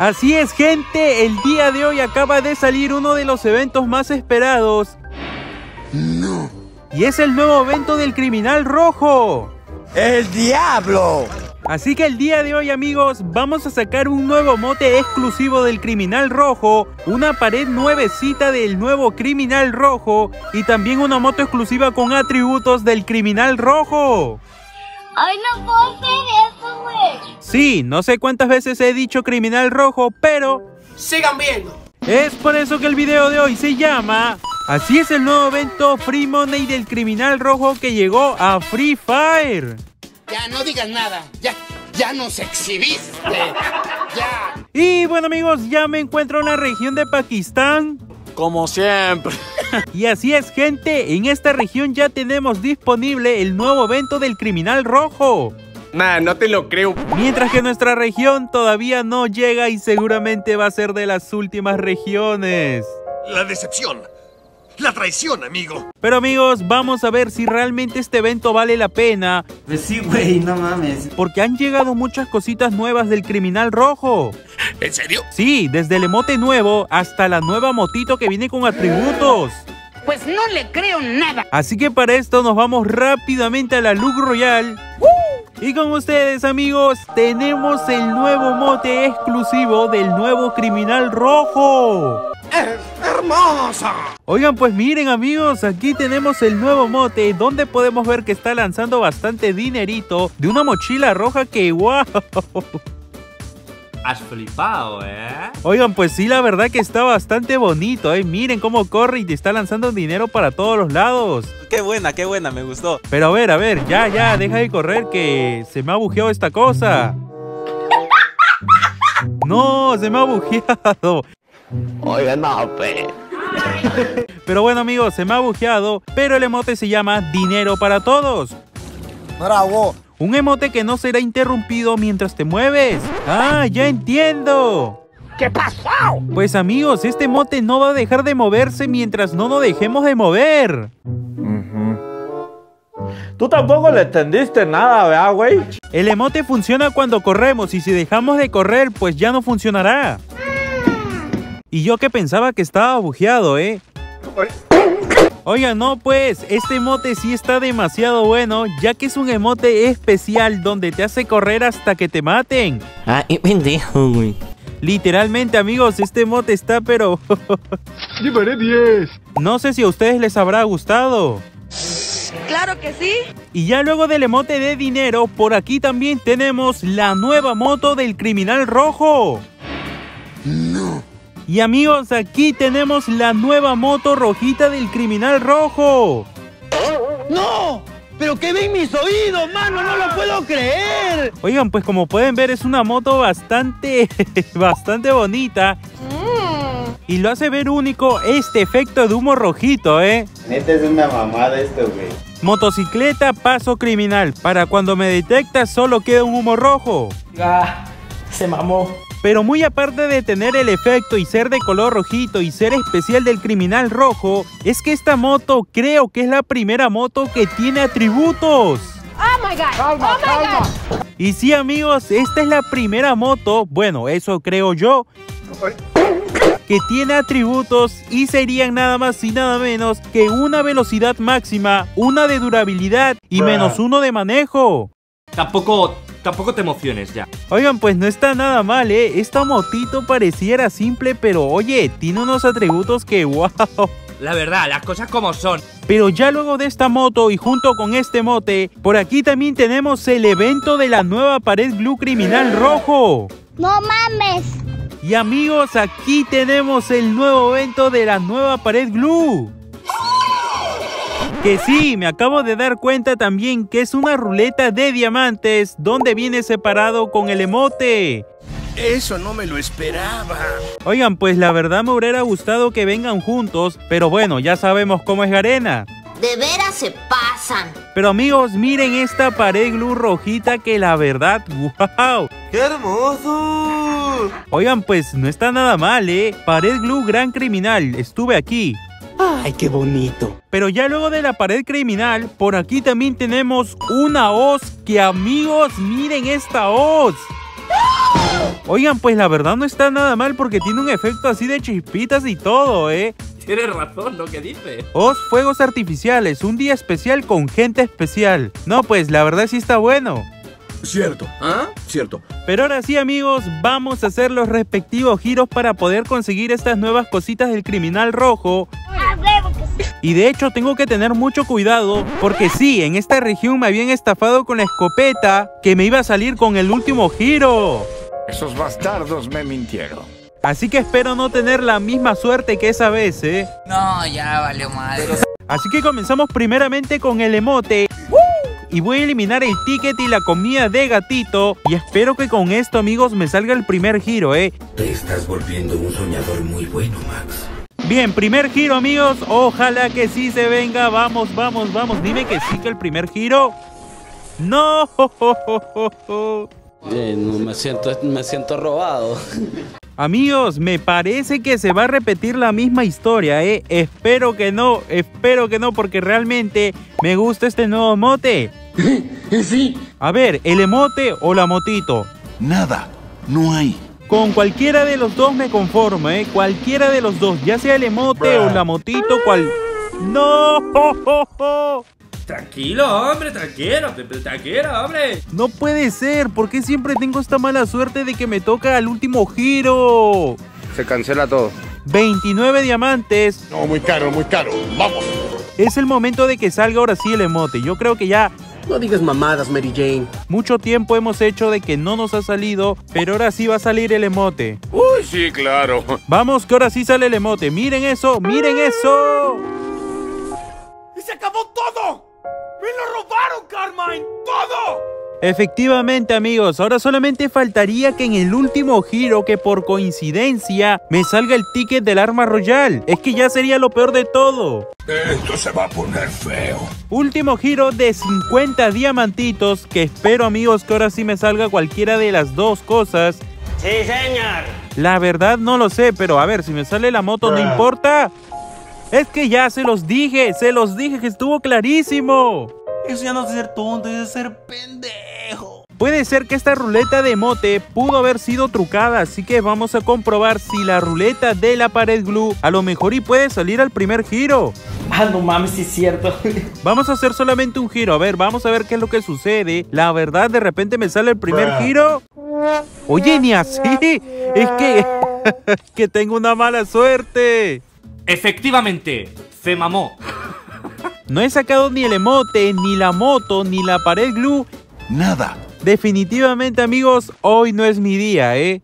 Así es, gente, el día de hoy acaba de salir uno de los eventos más esperados. No. Y es el nuevo evento del Criminal Rojo. ¡El diablo! Así que el día de hoy, amigos, vamos a sacar un nuevo mote exclusivo del Criminal Rojo, una pared nuevecita del nuevo Criminal Rojo y también una moto exclusiva con atributos del Criminal Rojo. ¡Ay, no puedo hacer eso, güey! Sí, no sé cuántas veces he dicho Criminal Rojo, pero... ¡sigan viendo! Es por eso que el video de hoy se llama... Así es el nuevo evento Free Money del Criminal Rojo que llegó a Free Fire. Ya no digas nada, ya nos exhibiste, ya. Y bueno, amigos, ya me encuentro en la región de Pakistán. Como siempre. Y así es, gente, en esta región ya tenemos disponible el nuevo evento del Criminal Rojo. Nah, no te lo creo. Mientras que nuestra región todavía no llega y seguramente va a ser de las últimas regiones. La decepción. La traición, amigo. Pero, amigos, vamos a ver si realmente este evento vale la pena. Pues sí, güey, no mames. Porque han llegado muchas cositas nuevas del Criminal Rojo. ¿En serio? Sí, desde el emote nuevo hasta la nueva motito que viene con atributos. Pues no le creo nada. Así que para esto nos vamos rápidamente a la Lug Royal. Y con ustedes, amigos, tenemos el nuevo mote exclusivo del nuevo Criminal Rojo. ¡Hermosa! Oigan, pues miren, amigos, aquí tenemos el nuevo mote, donde podemos ver que está lanzando bastante dinerito de una mochila roja que ¡wow! Has flipado, ¿eh? Oigan, pues sí, la verdad que está bastante bonito, ¿eh? Miren cómo corre y te está lanzando dinero para todos los lados. Qué buena, me gustó. Pero a ver, ya, deja de correr que se me ha bugueado esta cosa. ¡No, se me ha bugueado! Oigan, no, pero bueno, amigos, se me ha bugueado, pero el emote se llama Dinero para Todos. ¡Bravo! Un emote que no será interrumpido mientras te mueves. ¡Ah, ya entiendo! ¿Qué pasó? Pues, amigos, este emote no va a dejar de moverse mientras no nos dejemos de mover. Tú tampoco le entendiste nada, ¿verdad, güey? El emote funciona cuando corremos y si dejamos de correr, pues ya no funcionará. Y yo que pensaba que estaba bugueado, ¿eh? Oigan, no, pues, este emote sí está demasiado bueno, ya que es un emote especial donde te hace correr hasta que te maten. Ah, es pendejo, güey. Literalmente, amigos, este emote está, pero... ¡Llevaré 10! No sé si a ustedes les habrá gustado. ¡Claro que sí! Y ya luego del emote de dinero, por aquí también tenemos la nueva moto del Criminal Rojo. ¡No! Y amigos, aquí tenemos la nueva moto rojita del Criminal Rojo. ¡No! ¡Pero qué ven mis oídos, mano! ¡No lo puedo creer! Oigan, pues como pueden ver es una moto bastante bonita. Y lo hace ver único este efecto de humo rojito, ¿eh? Neta es una mamada esto, güey. Motocicleta paso criminal. Para cuando me detectas solo queda un humo rojo. Ah, se mamó. Pero muy aparte de tener el efecto y ser de color rojito y ser especial del Criminal Rojo, es que esta moto creo que es la primera moto que tiene atributos. ¡Oh, my God! ¡Calma, calma! Y sí, amigos, esta es la primera moto, bueno, eso creo yo, que tiene atributos y serían nada más y nada menos que una velocidad máxima, una de durabilidad y -1 de manejo. Tampoco te emociones ya. Oigan, pues no está nada mal, ¿eh? Esta motito pareciera simple, pero oye, tiene unos atributos que wow. La verdad, las cosas como son. Pero ya luego de esta moto y junto con este mote, por aquí también tenemos el evento de la nueva pared blue Criminal Rojo. ¡No mames! Y amigos, aquí tenemos el nuevo evento de la nueva pared blue. Que sí, me acabo de dar cuenta también que es una ruleta de diamantes donde viene separado con el emote. Eso no me lo esperaba. Oigan, pues la verdad me hubiera gustado que vengan juntos, pero bueno, ya sabemos cómo es Garena. De veras se pasan. Pero amigos, miren esta pared glue rojita que la verdad, wow. ¡Qué hermoso! Oigan, pues no está nada mal, ¿eh? Pared glue gran criminal, estuve aquí. ¡Ay, qué bonito! Pero ya luego de la pared criminal, por aquí también tenemos una hoz que, amigos, miren esta hoz. Oigan, pues la verdad no está nada mal porque tiene un efecto así de chispitas y todo, ¿eh? Tienes razón lo que dice. Os fuegos artificiales, un día especial con gente especial. No, pues la verdad sí está bueno. Cierto, ¿ah? Cierto. Pero ahora sí, amigos, vamos a hacer los respectivos giros para poder conseguir estas nuevas cositas del Criminal Rojo. Y de hecho tengo que tener mucho cuidado porque sí, en esta región me habían estafado con la escopeta que me iba a salir con el último giro. Esos bastardos me mintieron. Así que espero no tener la misma suerte que esa vez, ¿eh? No, ya valió madre. Así que comenzamos primeramente con el emote. Y voy a eliminar el ticket y la comida de gatito. Y espero que con esto, amigos, me salga el primer giro, ¿eh? Te estás volviendo un soñador muy bueno, Max. Bien, primer giro, amigos. Ojalá que sí se venga. Vamos, vamos, vamos. Dime que sí que el primer giro. ¡No! Bien, me siento robado. Amigos, me parece que se va a repetir la misma historia, ¿eh? Espero que no, porque realmente me gusta este nuevo emote. Sí. A ver, ¿el emote o la motito? Nada, no hay. Con cualquiera de los dos me conformo, ¿eh? Cualquiera de los dos, ya sea el emote o la motito, cual... ¡No! Tranquilo, hombre, tranquilo, hombre. No puede ser, ¿por qué siempre tengo esta mala suerte de que me toca al último giro? Se cancela todo. 29 diamantes. No, muy caro, vamos. Es el momento de que salga ahora sí el emote, yo creo que ya... No digas mamadas, Mary Jane. Mucho tiempo hemos hecho de que no nos ha salido, pero ahora sí va a salir el emote. Uy, sí, claro. Vamos, que ahora sí sale el emote, miren eso, miren eso. ¡Y se acabó todo! ¡Me lo robaron, Carmine! ¡Todo! Efectivamente, amigos, ahora solamente faltaría que en el último giro, que por coincidencia, me salga el ticket del arma royal. Es que ya sería lo peor de todo. Esto se va a poner feo. Último giro de 50 diamantitos, que espero, amigos, que ahora sí me salga cualquiera de las dos cosas. ¡Sí, señor! La verdad no lo sé, pero a ver, si me sale la moto, no importa... Es que ya se los dije que estuvo clarísimo. Eso ya no es ser tonto, es ser pendejo. Puede ser que esta ruleta de emote pudo haber sido trucada, así que vamos a comprobar si la ruleta de la pared glue a lo mejor y puede salir al primer giro. Ah, no mames, sí es cierto. Vamos a hacer solamente un giro, a ver, vamos a ver qué es lo que sucede. La verdad, de repente me sale el primer giro. Oye, ni así, es que, que tengo una mala suerte. Efectivamente, se mamó. No he sacado ni el emote, ni la moto, ni la pared glue. Nada. Definitivamente, amigos, hoy no es mi día, ¿eh?